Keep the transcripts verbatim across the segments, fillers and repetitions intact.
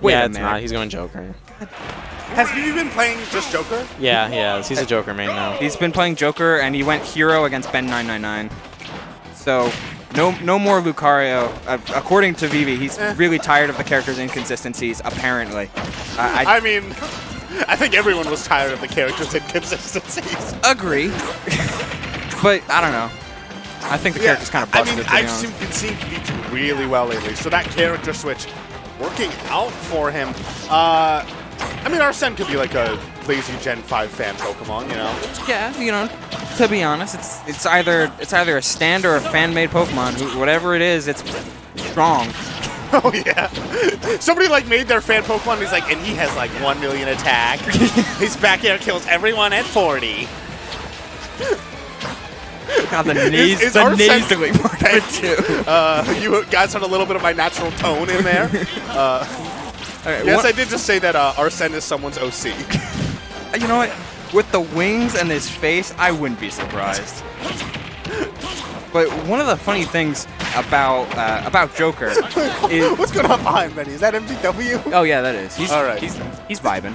Wait yeah, it's minute. not. He's going Joker. Has Vivi been playing just Joker? Yeah, he has. He's a Joker main now. He's been playing Joker, and he went hero against Ben nine ninety-nine. So, no no more Lucario. Uh, according to Vivi, he's eh. really tired of the character's inconsistencies, apparently. Uh, I, I mean, I think everyone was tired of the character's inconsistencies. Agree. But, I don't know. I think the yeah, character's kind of busted. I mean, I've seen, been seeing Peach really well lately, so that character switch working out for him. Uh, I mean, Arsene could be like a lazy Gen five fan Pokemon, you know? Yeah, you know, to be honest, it's it's either it's either a stand or a fan-made Pokemon. Who, whatever it is, it's strong. Oh, yeah. Somebody, like, made their fan Pokemon, and he's like, and he has, like, one million attack. His back air kills everyone at forty. God, the knees, is, is the knees doing part too. Uh, you guys heard a little bit of my natural tone in there. Uh, right, yes, I did just say that uh, Arsene is someone's O C. You know what? With the wings and his face, I wouldn't be surprised. But one of the funny things about uh, about Joker is what's going on behind Benny? Is that M G W? Oh yeah, that is. He's all right. He's he's vibing.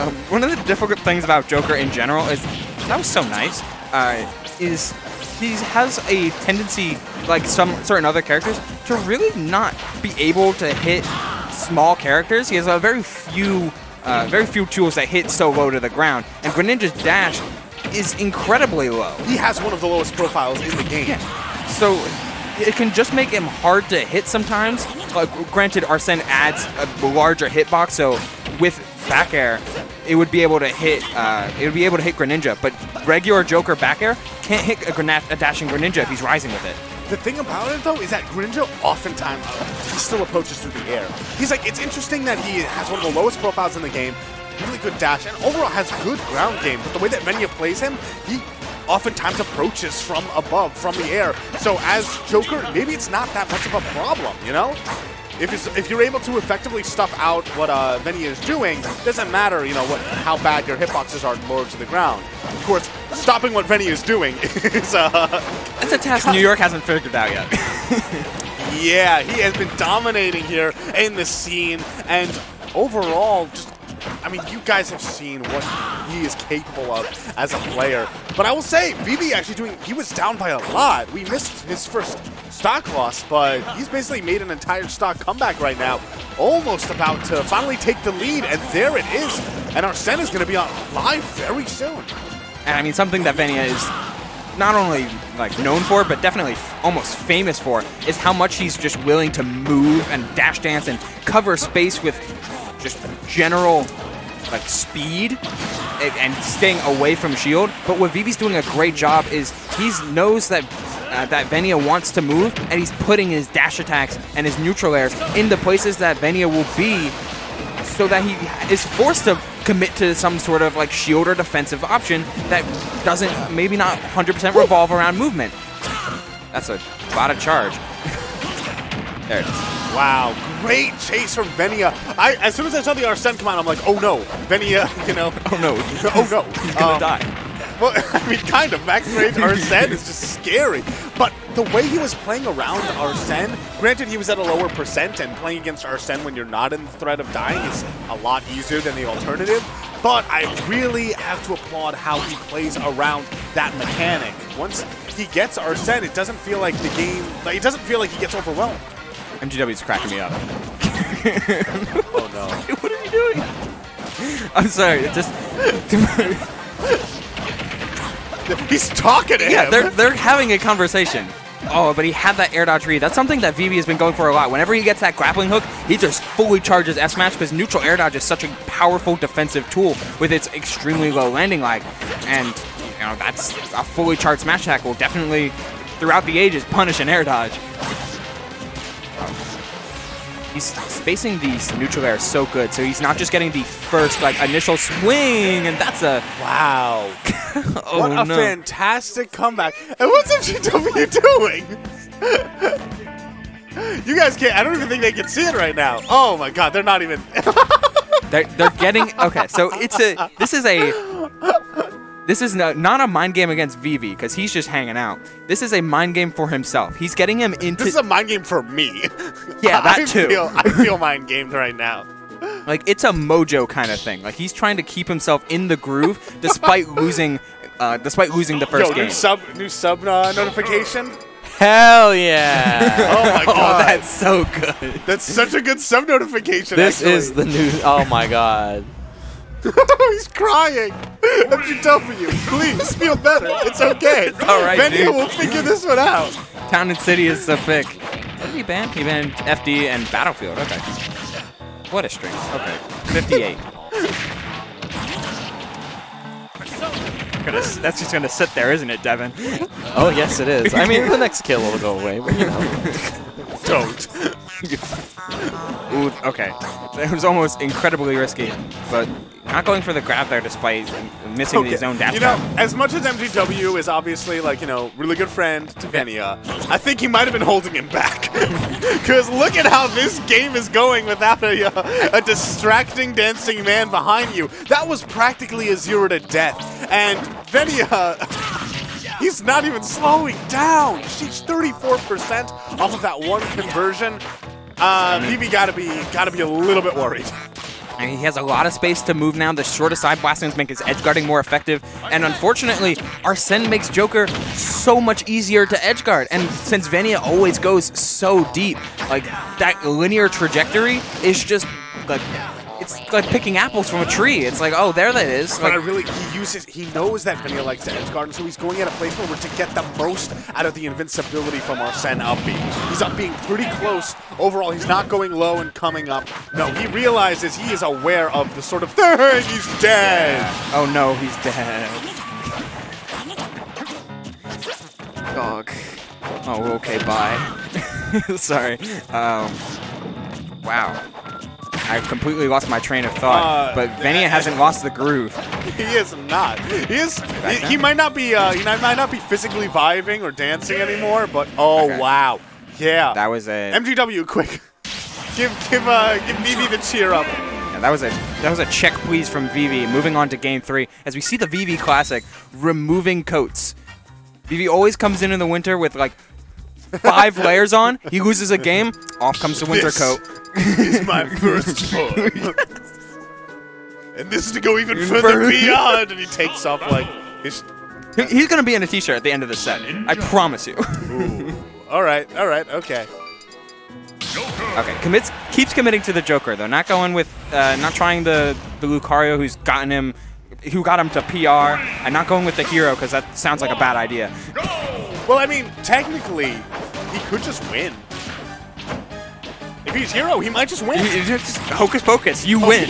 um, one of the difficult things about Joker in general is. That was so nice. Uh, is he has a tendency, like some certain other characters, to really not be able to hit small characters. He has a very few, uh, very few tools that hit so low to the ground. And Greninja's dash is incredibly low. He has one of the lowest profiles in the game. Yeah. So it can just make him hard to hit sometimes. Uh, granted, Arsene adds a larger hitbox, so with back air. It would be able to hit. Uh, it would be able to hit Greninja, but regular Joker back air can't hit a, a dashing Greninja if he's rising with it. The thing about it though is that Greninja oftentimes he still approaches through the air. He's like, it's interesting that he has one of the lowest profiles in the game, really good dash, and overall has good ground game. But the way that Venia plays him, he oftentimes approaches from above, from the air. So as Joker, maybe it's not that much of a problem, you know. If, it's, if you're able to effectively stuff out what uh, Venia is doing, doesn't matter, you know, what, how bad your hitboxes are lowered to the ground. Of course, stopping what Venia is doing is uh, that's a task New York hasn't figured out yet. Yeah, he has been dominating here in the scene, and overall, just I mean, you guys have seen what he is capable of as a player. But I will say, Vivi actually doing, he was down by a lot. We missed his first stock loss, but he's basically made an entire stock comeback right now. Almost about to finally take the lead, and there it is. And Arsene is going to be on live very soon. And I mean, something that Venia is not only like known for, but definitely almost famous for, is how much he's just willing to move and dash dance and cover space with just general like speed and, and staying away from shield. But what Vivi's doing a great job is he knows that uh, that Venia wants to move, and he's putting his dash attacks and his neutral airs in the places that Venia will be, so that he is forced to commit to some sort of like shield or defensive option that doesn't maybe not one hundred percent revolve around movement. That's a lot of charge. There it is. Wow, great chase from Venia. I, as soon as I saw the Arsene come out, I'm like, oh no, Venia, you know. Oh no. Oh no. He's going to um, die. Well, I mean, kind of. Max range Arsene is just scary. But the way he was playing around Arsene, granted he was at a lower percent, and playing against Arsene when you're not in the threat of dying is a lot easier than the alternative. But I really have to applaud how he plays around that mechanic. Once he gets Arsene, it doesn't feel like the game, like, it doesn't feel like he gets overwhelmed. M G W's cracking me up. Oh no. What are you doing? I'm sorry, it just he's talking to yeah, him. Yeah, they're they're having a conversation. Oh, but he had that air dodge read. That's something that Vivi has been going for a lot. Whenever he gets that grappling hook, he just fully charges S-Match because neutral air dodge is such a powerful defensive tool with its extremely low landing lag. And you know, that's a fully charged smash attack will definitely throughout the ages punish an air dodge. He's spacing these neutral airs so good, so he's not just getting the first like initial swing, and that's a wow! Oh, what a no. fantastic comeback! And what's M G W doing? You guys can't. I don't even think they can see it right now. Oh my God, they're not even. they're they're getting okay. So it's a. This is a. This is no, not a mind game against Vivi, because he's just hanging out. This is a mind game for himself. He's getting him into... This is a mind game for me. Yeah, that I too. Feel, I feel mind gamed right now. Like, it's a mojo kind of thing. Like, he's trying to keep himself in the groove despite losing uh, despite losing the first Yo, game. New sub, new sub uh, notification? Hell yeah. Oh, my God. Oh, that's so good. That's such a good sub notification, This actually. is the new... Oh, my God. He's crying. M G W, please feel better. It's okay. It's all right, Venia will figure this one out. Town and City is the pick. What did he ban? He banned F D and Battlefield. Okay. What a string. Okay. fifty-eight. That's just going to sit there, isn't it, Devin? Oh, yes, it is. I mean, the next kill will go away. But, you know. Don't. Ooh, okay. It was almost incredibly risky, but not going for the grab there despite missing okay. the zone dash. You know, time. as much as M G W is obviously, like, you know, really good friend to Venia, I think he might have been holding him back. Because look at how this game is going without a, uh, a distracting dancing man behind you. That was practically a zero to death. And Venia... He's not even slowing down. She's thirty-four percent off of that one conversion. Uh, Vivi gotta be gotta be a little bit worried. And he has a lot of space to move now. The shorter side blastings make his edge guarding more effective. And unfortunately, Arsene makes Joker so much easier to edge guard. And since Venia always goes so deep, like that linear trajectory is just like. It's like picking apples from a tree. It's like, oh, there that is. Like, but I really, he uses, he knows that Venia likes to edge guard, so he's going at a place where to get the most out of the invincibility from Arsene upbeat. He's up being pretty close. Overall, he's not going low and coming up. No, he realizes he is aware of the sort of thing. He's dead. Yeah. Oh, no, he's dead. Dog. Oh, okay, bye. Sorry. Um, wow. I completely lost my train of thought, uh, but Venia hasn't lost the groove. He is not. He is. He, he might not be. Uh, he might not be physically vibing or dancing anymore. But oh okay. wow, yeah. That was a M G W. Quick, give give uh, give Vivi the cheer up. Yeah, that was a that was a check please from Vivi. Moving on to game three, as we see the Vivi Classic removing coats. Vivi always comes in in the winter with like five layers on. He loses a game. Off comes the winter this. coat. It's my first one. And this is to go even further beyond. And he takes off like his... He's going to be in a t-shirt at the end of the set. I promise you. Ooh. All right. All right. Okay. Okay. Commits, keeps committing to the Joker, though. Not going with... Uh, not trying the, the Lucario who's gotten him... Who got him to P R. And not going with the hero because that sounds like a bad idea. Well, I mean, technically, he could just win. If he's hero, he might just win. Just hocus pocus, you oh, win.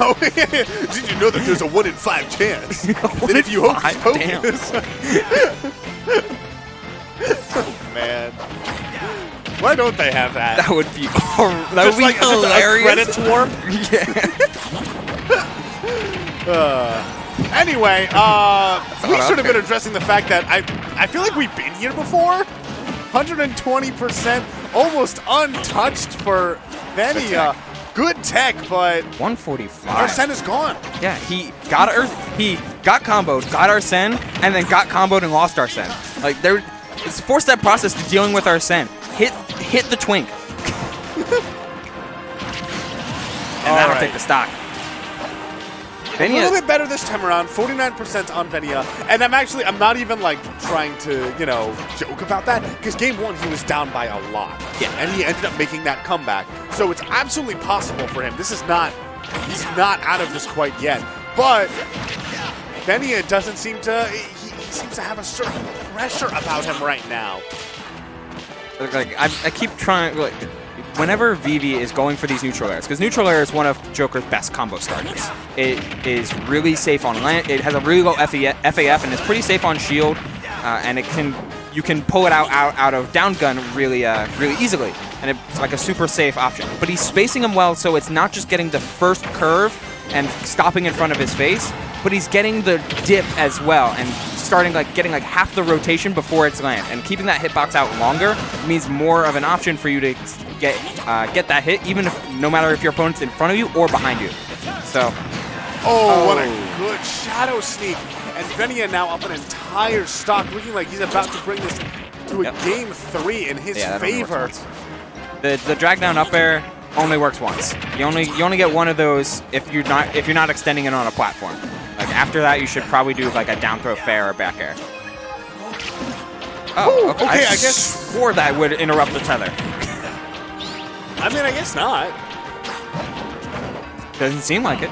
Oh, yeah. Did you know that there's a one in five chance that if you hocus pocus? Oh, man. Why don't they have that? That would be horrible. That would be like hilarious. A credit warp? Yeah. uh, anyway, uh, we should have been addressing the fact that I, I feel like we've been here before. one hundred twenty percent. Almost untouched for Venia. Good tech, but one forty-five. Arsene is gone. Yeah, he got Earth. He got comboed, got Arsene, and then got comboed and lost Arsene. Like there, it's a four-step process to dealing with Arsene. Hit, hit the twink, and that'll right. take the stock. Venia. A little bit better this time around, forty-nine percent on Venia, and I'm actually, I'm not even like trying to, you know, joke about that, because game one he was down by a lot, yeah, and he ended up making that comeback, so it's absolutely possible for him. This is not, he's not out of this quite yet, but Venia doesn't seem to, he, he seems to have a certain pressure about him right now. Like, I, I keep trying, like, whenever Vivi is going for these neutral airs, because neutral air is one of Joker's best combo starters. It is really safe on land. It has a really low F A F and it's pretty safe on shield. Uh, and it can, you can pull it out out, out of down gun really, uh, really easily. And it's like a super safe option. But he's spacing him well, so it's not just getting the first curve and stopping in front of his face, but he's getting the dip as well and starting like getting like half the rotation before it's land. And keeping that hitbox out longer means more of an option for you to get uh, get that hit, even if, no matter if your opponent's in front of you or behind you. So, oh, oh, what a good shadow sneak. And Venia now up an entire stock, looking like he's about to bring this to a yep. game three in his yeah, favor. The the drag down up air only works once. You only you only get one of those if you're not if you're not extending it on a platform. Like after that, you should probably do like a down throw fair or back air. Oh, okay. Ooh, okay I, I guess swore that would interrupt the tether. I mean, I guess not. Doesn't seem like it.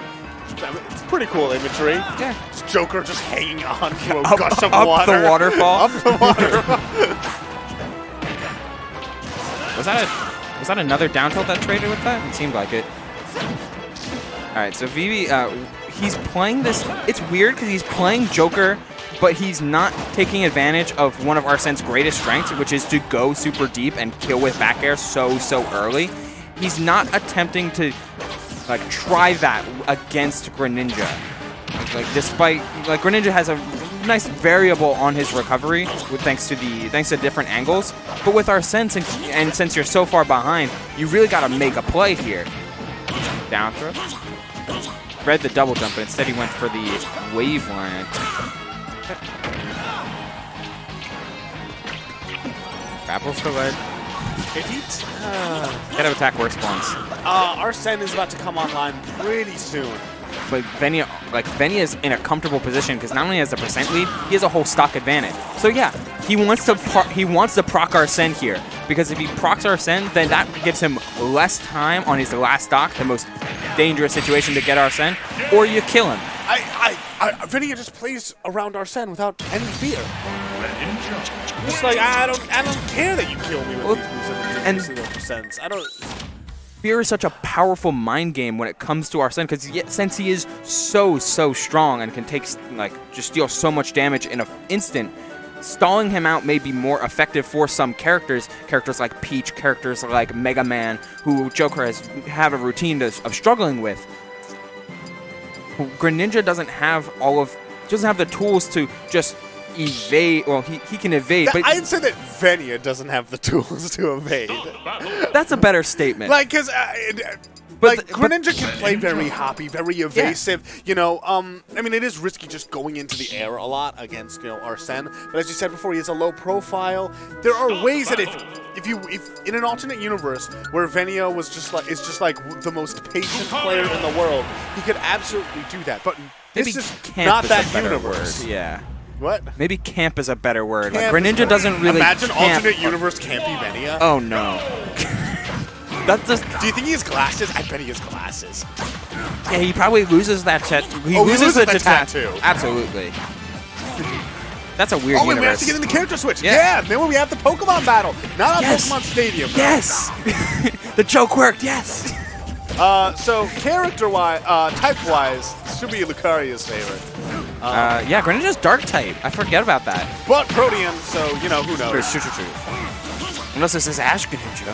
It's pretty cool imagery. Yeah. It's Joker just hanging on to a up, gush of up water. Up the waterfall. Up the waterfall. Was that a, was that another down tilt that traded with that? It seemed like it. All right, so Vivi, uh, he's playing this. It's weird because he's playing Joker, but he's not taking advantage of one of Arsene's greatest strengths, which is to go super deep and kill with back air so, so early. He's not attempting to like try that against Greninja. Like, like despite like Greninja has a nice variable on his recovery with thanks to the thanks to different angles. But with Arsene and, and since you're so far behind, you really gotta make a play here. Down throw. Read the double jump, but instead he went for the waveland. Grapples the lead. If he uh, get out of attack works once. Uh, Arsene is about to come online pretty soon. But Venia, like Venia is in a comfortable position because not only has the percent lead, he has a whole stock advantage. So yeah, he wants to he wants to proc Arsene here because if he procs Arsene, then that gives him less time on his last stock, the most dangerous situation to get Arsene, or you kill him. I, I, I Venia just plays around Arsene without any fear. Just like I don't, I don't care that you kill me with well, these moves. And I don't. Fear is such a powerful mind game when it comes to Arsene, because since he is so so strong and can take like just steal so much damage in an instant, stalling him out may be more effective for some characters, characters like Peach, characters like Mega Man, who Joker has have a routine to, of struggling with. Greninja doesn't have all of doesn't have the tools to just. Evade. Well, he, he can evade. Now, but I'd say that Venia doesn't have the tools to evade. That's a better statement. Like, because, uh, like, the, Greninja can play very hoppy, very evasive. Yeah. You know, um, I mean, it is risky just going into the air a lot against, you know, Arsene. But as you said before, he has a low profile. There are ways that if, if you, if in an alternate universe where Venia was just like is just like the most patient player in the world, he could absolutely do that. But this is not that universe. Word. Yeah. What? Maybe camp is a better word. Like, Greninja doesn't really Imagine camp. alternate universe campy Venia. Oh, no. That's just... Do you think he has glasses? I bet he has glasses. Yeah, he probably loses that chat. He, oh, loses he loses the chat too. Absolutely. That's a weird oh, universe. Oh, and we have to get in the character switch. Yeah, yeah, then we have the Pokemon battle. Not on yes. Pokemon Stadium. Yes. The joke worked. Yes. Uh, so, character-wise, uh, type-wise, this should be Lucario's favorite. Um, uh, yeah, Greninja's dark type. I forget about that. But Protean, so, you know, who knows. True, true, true. Unless this is Ash Greninja.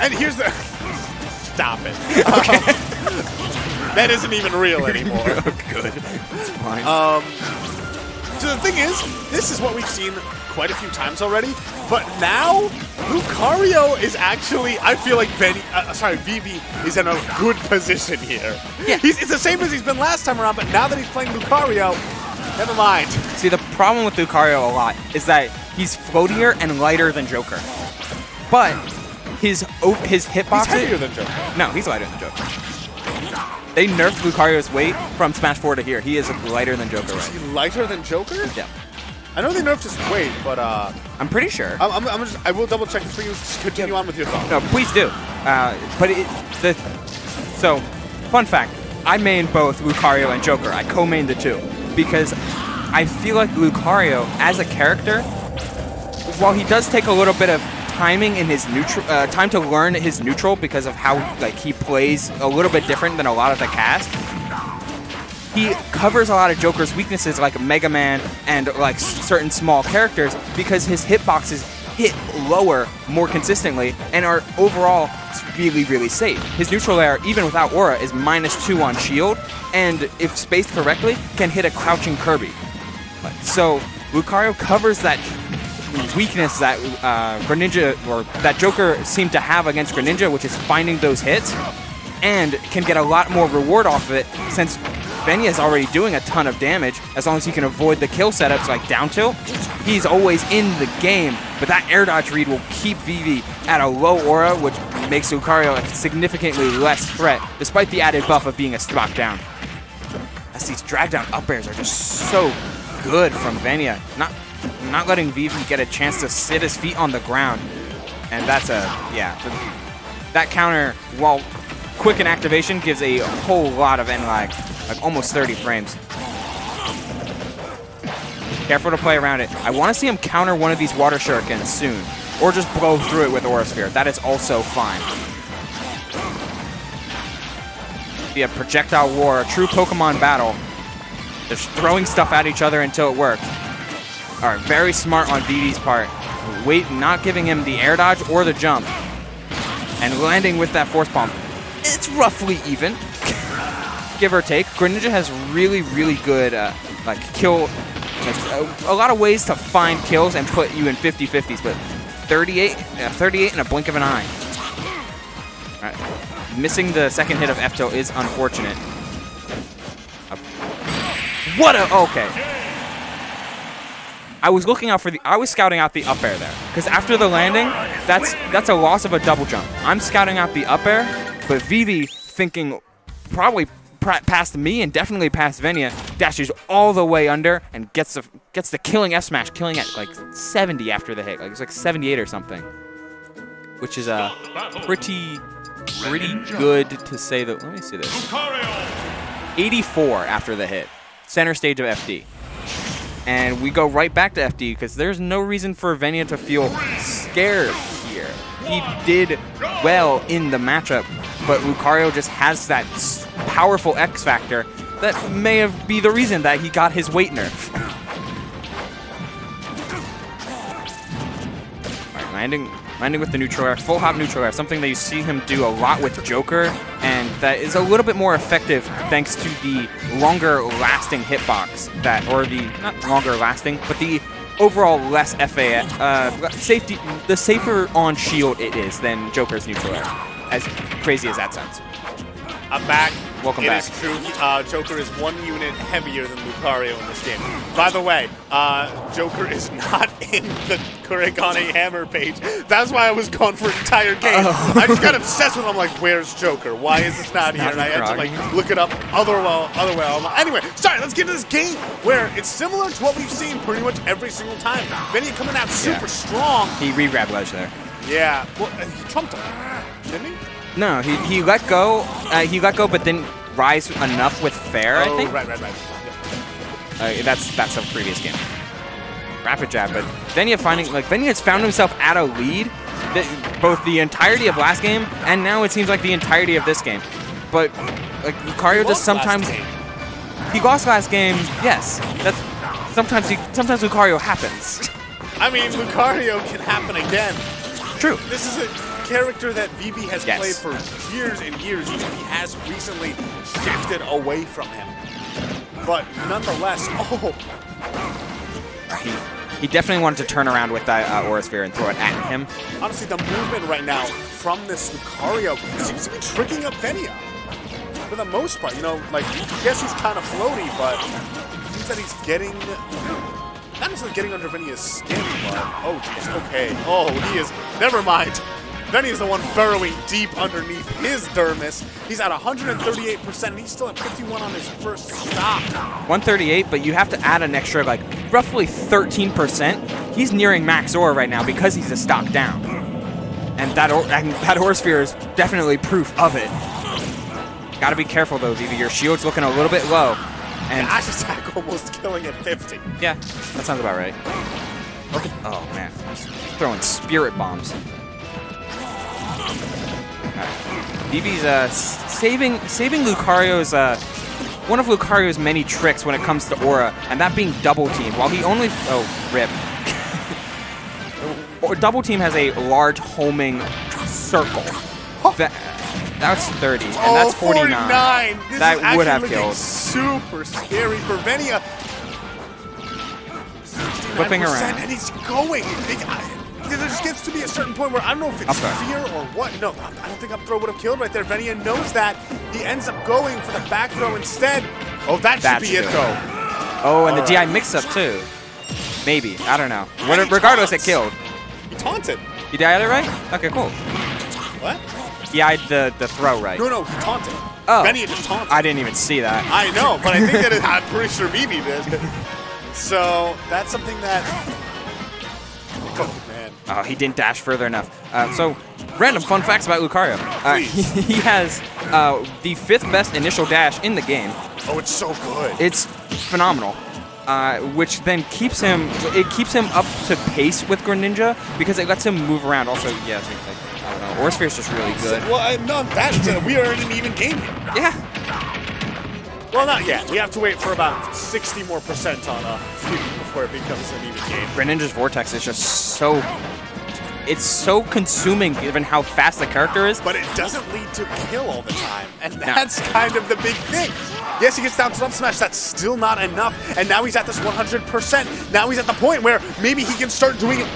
And here's the... Stop it. Okay. Um, that isn't even real anymore. Oh, good. It's fine. Um, so the thing is, this is what we've seen quite a few times already, but now Lucario is actually, I feel like Venia, uh, sorry, Vivi is in a good position here. Yeah. He's, it's the same as he's been last time around, but now that he's playing Lucario, never mind. See, the problem with Lucario a lot is that he's floatier and lighter than Joker. But his his hitbox... He's heavier than Joker. No, he's lighter than Joker. They nerfed Lucario's weight from Smash four to here. He is lighter than Joker, right? Is he lighter than Joker? Yeah. I know they nerfed his weight, but... Uh, I'm pretty sure. I'm, I'm, I'm just, I will double check for you. Just continue yeah. on with your thoughts. No, please do. Uh, but it... The, so, fun fact. I main both Lucario and Joker. I co-main the two. Because I feel like Lucario, as a character, while he does take a little bit of timing in his neutral, uh, time to learn his neutral because of how like he plays a little bit different than a lot of the cast, he covers a lot of Joker's weaknesses like Mega Man and like certain small characters because his hitboxes hit lower more consistently and are overall really, really safe. His neutral air, even without aura, is minus two on shield, and if spaced correctly, can hit a crouching Kirby. So Lucario covers that weakness that uh, Greninja or that Joker seemed to have against Greninja, which is finding those hits, and can get a lot more reward off of it since Venia is already doing a ton of damage. As long as he can avoid the kill setups like down tilt, he's always in the game. But that air dodge read will keep Vivi at a low aura, which makes Lucario a significantly less threat, despite the added buff of being a stock down. As these drag down up airs are just so good from Venia, not not letting Vivi get a chance to sit his feet on the ground. And that's a, yeah, that counter, while quick in activation, gives a whole lot of end lag, like almost thirty frames. Careful to play around it. I want to see him counter one of these water shurikens soon, or just blow through it with Aura Sphere. That is also fine. Be a projectile war, a true Pokemon battle. Just throwing stuff at each other until it works. All right, very smart on Vivi's part. Wait, not giving him the air dodge or the jump. And landing with that force bomb. It's roughly even, give or take. Greninja has really, really good, uh, like, kill, like, a, a lot of ways to find kills and put you in fifty fifties, but thirty-eight, uh, thirty-eight in a blink of an eye. All right. Missing the second hit of F tilt is unfortunate. Uh, what a, okay. I was looking out for the, I was scouting out the up air there, because after the landing, that's, that's a loss of a double jump. I'm scouting out the up air. But Vivi, thinking probably past me and definitely past Venia, dashes all the way under and gets the, gets the killing F smash, killing at like seventy after the hit. Like it's like seventy-eight or something, which is uh, pretty pretty good to say that. Let me see this. eighty-four after the hit, center stage of F D. And we go right back to F D because there's no reason for Venia to feel scared here. He did well in the matchup, but Lucario just has that powerful X factor that may have be the reason that he got his weight nerf. All right, landing, landing with the neutral air, full hop neutral air, something that you see him do a lot with Joker, and that is a little bit more effective thanks to the longer lasting hitbox that, or the, not longer lasting, but the overall less F A, uh, safety, the safer on shield it is than Joker's neutral air. As crazy as that sounds. I'm back. Welcome it back. It is true. Uh, Joker is one unit heavier than Lucario in this game. By the way, uh, Joker is not in the Kurigane Hammer page. That's why I was gone for an entire game. Uh, I just got obsessed with him. I'm like, where's Joker? Why is this not here? Not and I had to like look it up other well, other well. Anyway, sorry, let's get to this game where it's similar to what we've seen pretty much every single time. Venia coming out super yeah. strong. He re-grabbed ledge there. Yeah. Well, he trumped him, didn't he? No, he, he let go. Uh, he let go, but didn't rise enough with fair. Oh, I think. Right, right, right. Yeah. Uh, that's that's a previous game. Rapid jab, but Venia finding like Venia's found himself at a lead, that both the entirety of last game and now it seems like the entirety of this game. But like Lucario just sometimes he lost last game. Yes, that's sometimes he sometimes Lucario happens. I mean, Lucario can happen again. True. This is a character that Vivi has yes. played for years and years. He has recently shifted away from him. But nonetheless, oh. He, he definitely wanted to turn around with that uh, Aura Sphere and throw it at him. Honestly, the movement right now from this Lucario seems to be tricking up Venia. For the most part, you know, like, yes, he's kind of floaty, but it seems that he's getting, not necessarily getting under Venia's skin, but, oh, geez, okay. Oh, he is, never mind. Venia is the one burrowing deep underneath his dermis. He's at one hundred thirty-eight percent, and he's still at fifty-one on his first stop. one thirty-eight, but you have to add an extra, like, roughly thirteen percent. He's nearing max aura right now because he's a stock down. And that, and that Aura Sphere is definitely proof of it. Gotta be careful, though, Vivi. Your shield's looking a little bit low. And yeah, Ash attack almost killing at fifty. Yeah, that sounds about right. Okay. Oh, man. He's throwing spirit bombs. Vivi's uh, saving saving Lucario's uh, one of Lucario's many tricks when it comes to aura, and that being double team. While he only oh rip, double team has a large homing circle. That, that's thirty, and that's forty-nine. forty-nine. This that is would have killed. Super scary for Venia. Flipping around, and he's going. It, There just gets to be a certain point where I don't know if it's fear or what. No, I don't think up throw would have killed right there. Venia knows that. He ends up going for the back throw instead. Oh, that should That's be good. it, though. Oh, and All the right. D I mix-up, too. Maybe. I don't know. What, regardless, it killed. He taunted. He died it right? Okay, cool. What? He died the, the throw right. No, no, he taunted. Oh. Venia just taunted. I didn't even see that. I know, but I think that it, I'm pretty sure Vivi did. So, that's something that... Oh, man. Oh, he didn't dash further enough. Uh, so, random fun facts about Lucario. Uh, he has uh, the fifth best initial dash in the game. Oh, it's so good. It's phenomenal. Uh, which then keeps him, it keeps him up to pace with Greninja because it lets him move around. Also, yeah, so, like, I don't know, Aura Sphere's just really good. Well, I, no, that's, uh, we are in an even game here. Yeah. Well, not yet. We have to wait for about sixty more percent on uh, before it becomes an even game. Greninja's Vortex is just so, it's so consuming given how fast the character is. But it doesn't lead to kill all the time, and that's no. kind of the big thing. Yes, he gets down to up smash. That's still not enough. And now he's at this one hundred percent. Now he's at the point where maybe he can start doing it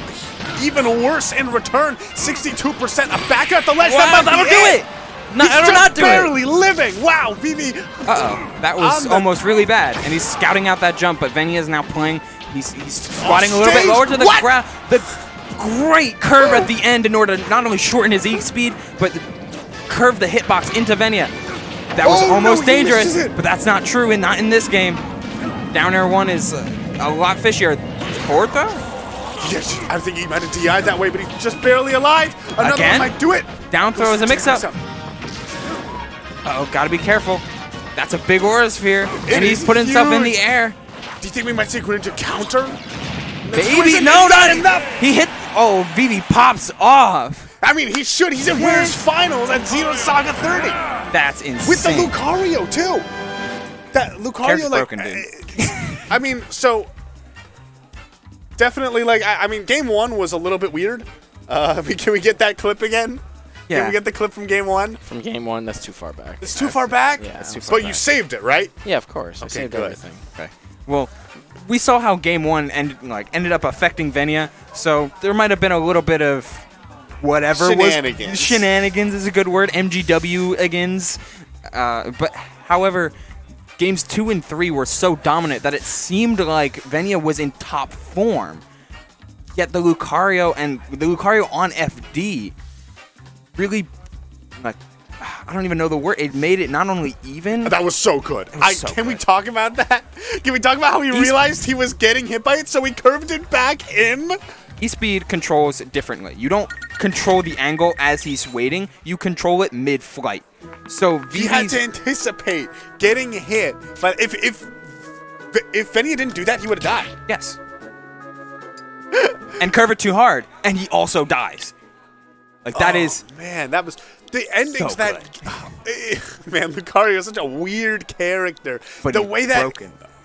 even worse in return. sixty-two percent. A back at the ledge. Wow, that'll do it. No, he's just not do barely it. living. Wow, Vivi. Uh-oh. That was almost really bad. And he's scouting out that jump, but Venia is now playing. He's, he's squatting a little bit lower to the ground. The great curve at the end in order to not only shorten his E speed, but curve the hitbox into Venia. That was oh, almost no, dangerous, but that's not true, and not in this game. Down air one is uh, a lot fishier. Fourth, though? Yes, I think he might have D I'd that way, but he's just barely alive. Another Again? one might do it. Down throw is a mix-up. Uh-oh, gotta be careful. That's a big Aura Sphere, it and he's putting huge. stuff in the air. Do you think we might see Greninja counter? Baby, no, not enough! He hit... Oh, Vivi pops off. I mean, he should. He's in Winners Finals at Zero Saga thirty. That's insane. With the Lucario too. That Lucario, Character's like, broken, dude. I mean, so definitely, like, I, I mean, game one was a little bit weird. Uh, can we get that clip again? Yeah. Can we get the clip from game one? From game one, that's too far back. It's too that's, far back. Yeah, it's too far but back. You saved it, right? Yeah, of course. Okay, I saved good. everything. Okay. Well, we saw how game one ended, like, ended up affecting Venia, so there might have been a little bit of. Whatever shenanigans. was shenanigans is a good word. M G W-igans. Uh, but however, games two and three were so dominant that it seemed like Venia was in top form. Yet the Lucario and the Lucario on F D really, like, I don't even know the word. It made it not only even. That was so good. Was I, so can good. we talk about that? Can we talk about how he He's, realized he was getting hit by it, so he curved it back in? E-Speed controls differently. You don't control the angle as he's waiting. You control it mid-flight. So Vivi's he had to anticipate getting hit. But if if if Venia didn't do that, he would have died. Yes. And curve it too hard, and he also dies. Like that oh, is. Man, that was the endings so that. Man, Lucario is such a weird character. But the way broken, that. Though.